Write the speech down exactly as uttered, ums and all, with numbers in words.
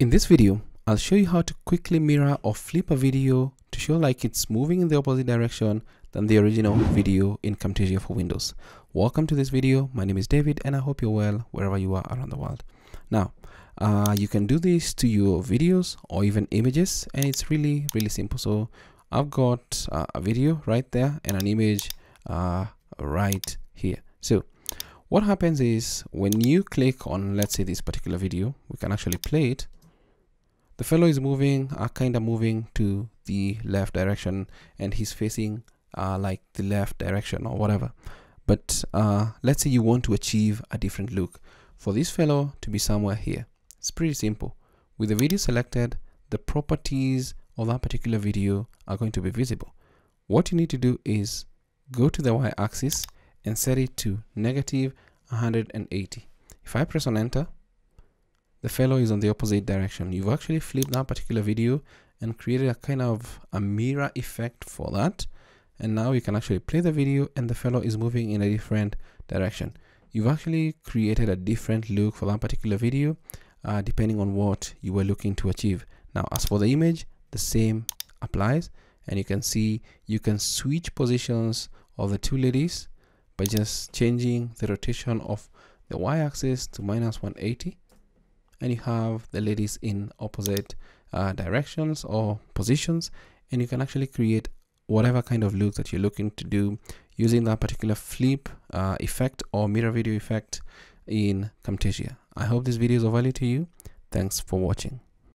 In this video, I'll show you how to quickly mirror or flip a video to show like it's moving in the opposite direction than the original video in Camtasia for Windows. Welcome to this video. My name is David and I hope you're well wherever you are around the world. Now, uh, you can do this to your videos or even images, and it's really, really simple. So I've got uh, a video right there and an image uh, right here. So what happens is when you click on, let's say, this particular video, we can actually play it. The fellow is moving, uh, kind of moving to the left direction, and he's facing uh, like the left direction or whatever. But uh, let's say you want to achieve a different look for this fellow to be somewhere here. It's pretty simple. With the video selected, the properties of that particular video are going to be visible. What you need to do is go to the y-axis and set it to negative one hundred eighty. If I press on enter, the fellow is on the opposite direction. You've actually flipped that particular video and created a kind of a mirror effect for that. And now you can actually play the video and the fellow is moving in a different direction. You've actually created a different look for that particular video, uh, depending on what you were looking to achieve. Now, as for the image, the same applies. And you can see you can switch positions of the two ladies by just changing the rotation of the y-axis to minus one eighty. And you have the ladies in opposite uh, directions or positions, and you can actually create whatever kind of look that you're looking to do using that particular flip uh, effect or mirror video effect in Camtasia. I hope this video is of value to you. Thanks for watching.